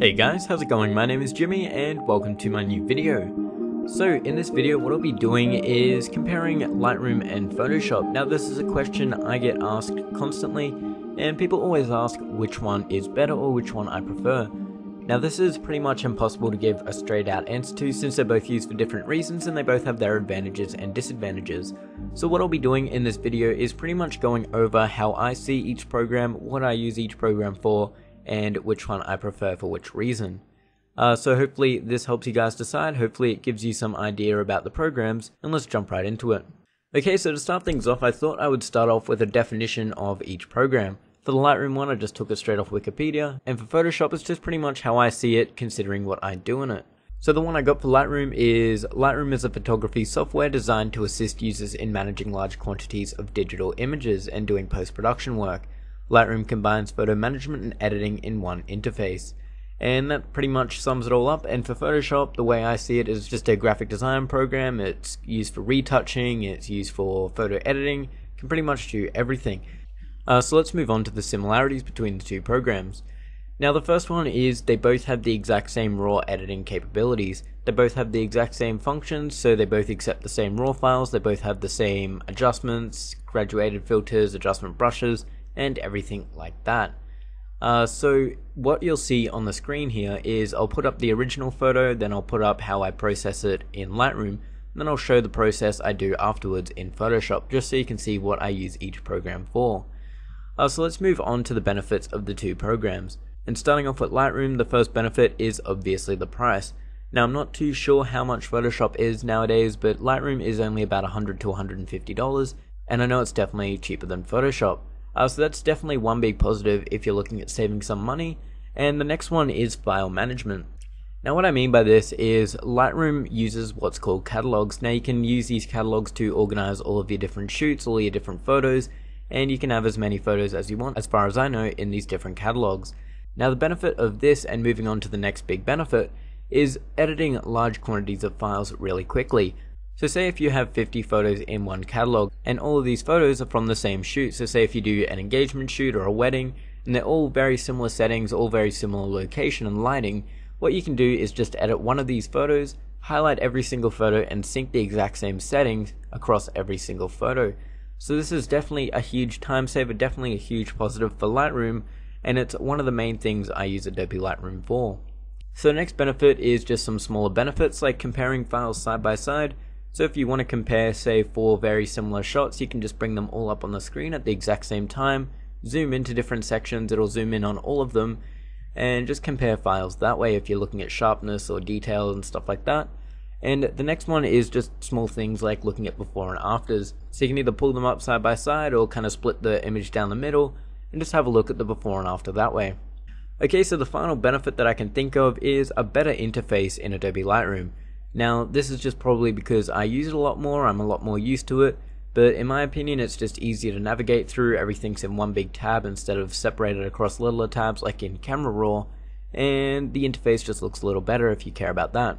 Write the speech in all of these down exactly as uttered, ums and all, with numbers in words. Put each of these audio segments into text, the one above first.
Hey guys, how's it going? My name is Jimmy and welcome to my new video. So in this video what I'll be doing is comparing Lightroom and Photoshop. Now this is a question I get asked constantly and people always ask which one is better or which one I prefer. Now this is pretty much impossible to give a straight out answer to since they're both used for different reasons and they both have their advantages and disadvantages. So what I'll be doing in this video is pretty much going over how I see each program, what I use each program for, and which one I prefer for which reason. Uh, so hopefully this helps you guys decide, hopefully it gives you some idea about the programs, and let's jump right into it. Okay, so to start things off, I thought I would start off with a definition of each program. For the Lightroom one, I just took it straight off Wikipedia, and for Photoshop, it's just pretty much how I see it, considering what I do in it. So the one I got for Lightroom is, Lightroom is a photography software designed to assist users in managing large quantities of digital images and doing post-production work. Lightroom combines photo management and editing in one interface. And that pretty much sums it all up. And for Photoshop, the way I see it is just a graphic design program. It's used for retouching, it's used for photo editing, it can pretty much do everything. Uh, so let's move on to the similarities between the two programs. Now the first one is they both have the exact same raw editing capabilities. They both have the exact same functions, so they both accept the same raw files, they both have the same adjustments, graduated filters, adjustment brushes, and everything like that. Uh, so what you'll see on the screen here is I'll put up the original photo, then I'll put up how I process it in Lightroom, and then I'll show the process I do afterwards in Photoshop, just so you can see what I use each program for. Uh, so let's move on to the benefits of the two programs. And starting off with Lightroom, the first benefit is obviously the price. Now I'm not too sure how much Photoshop is nowadays, but Lightroom is only about one hundred to one hundred fifty dollars, and I know it's definitely cheaper than Photoshop. Uh, so that's definitely one big positive if you're looking at saving some money. And the next one is file management. Now what I mean by this is Lightroom uses what's called catalogs. Now you can use these catalogs to organize all of your different shoots, all your different photos, and you can have as many photos as you want, as far as I know, in these different catalogs. Now the benefit of this, and moving on to the next big benefit, is editing large quantities of files really quickly. So say if you have fifty photos in one catalog and all of these photos are from the same shoot. So say if you do an engagement shoot or a wedding and they're all very similar settings, all very similar location and lighting, what you can do is just edit one of these photos, highlight every single photo and sync the exact same settings across every single photo. So this is definitely a huge time saver, definitely a huge positive for Lightroom, and it's one of the main things I use Adobe Lightroom for. So the next benefit is just some smaller benefits like comparing files side by side. So if you want to compare, say, four very similar shots, you can just bring them all up on the screen at the exact same time, zoom into different sections, it'll zoom in on all of them, and just compare files that way if you're looking at sharpness or detail and stuff like that. And the next one is just small things like looking at before and afters. So you can either pull them up side by side or kind of split the image down the middle and just have a look at the before and after that way. Okay, so the final benefit that I can think of is a better interface in Adobe Lightroom. Now this is just probably because I use it a lot more, I'm a lot more used to it, but in my opinion it's just easier to navigate through, everything's in one big tab instead of separated across littler tabs like in Camera Raw, and the interface just looks a little better if you care about that.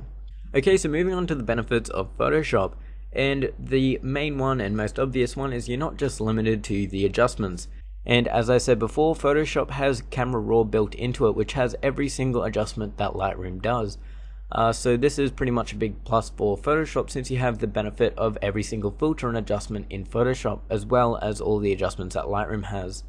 Okay, so moving on to the benefits of Photoshop, and the main one and most obvious one is you're not just limited to the adjustments. And as I said before, Photoshop has Camera Raw built into it, which has every single adjustment that Lightroom does. Uh, so this is pretty much a big plus for Photoshop since you have the benefit of every single filter and adjustment in Photoshop as well as all the adjustments that Lightroom has.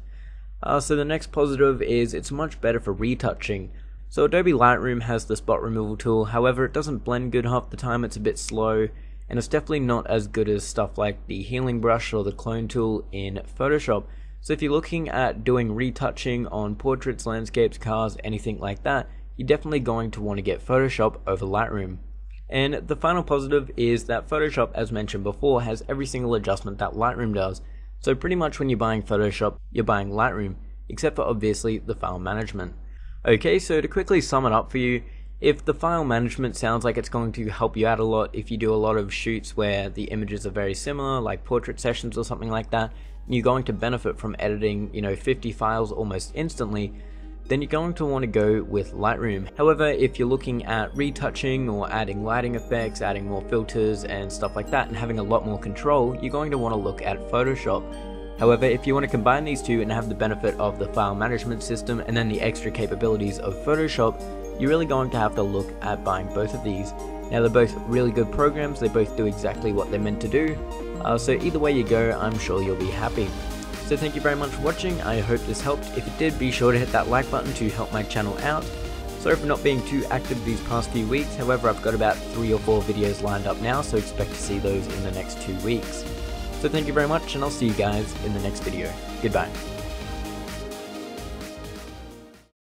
Uh, so the next positive is it's much better for retouching. So Adobe Lightroom has the spot removal tool, however it doesn't blend good half the time, it's a bit slow, and it's definitely not as good as stuff like the healing brush or the clone tool in Photoshop. So if you're looking at doing retouching on portraits, landscapes, cars, anything like that, you're definitely going to want to get Photoshop over Lightroom. And the final positive is that Photoshop, as mentioned before, has every single adjustment that Lightroom does. So pretty much when you're buying Photoshop, you're buying Lightroom, except for obviously the file management. Okay, so to quickly sum it up for you, if the file management sounds like it's going to help you out a lot, if you do a lot of shoots where the images are very similar, like portrait sessions or something like that, you're going to benefit from editing, you know, fifty files almost instantly, then you're going to want to go with Lightroom. However, if you're looking at retouching or adding lighting effects, adding more filters and stuff like that, and having a lot more control, you're going to want to look at Photoshop. However, if you want to combine these two and have the benefit of the file management system and then the extra capabilities of Photoshop, you're really going to have to look at buying both of these. Now, they're both really good programs, they both do exactly what they're meant to do, uh, so either way you go, I'm sure you'll be happy. So thank you very much for watching, I hope this helped. If it did, be sure to hit that like button to help my channel out. Sorry for not being too active these past few weeks, however I've got about three or four videos lined up now, so expect to see those in the next two weeks. So thank you very much, and I'll see you guys in the next video. Goodbye.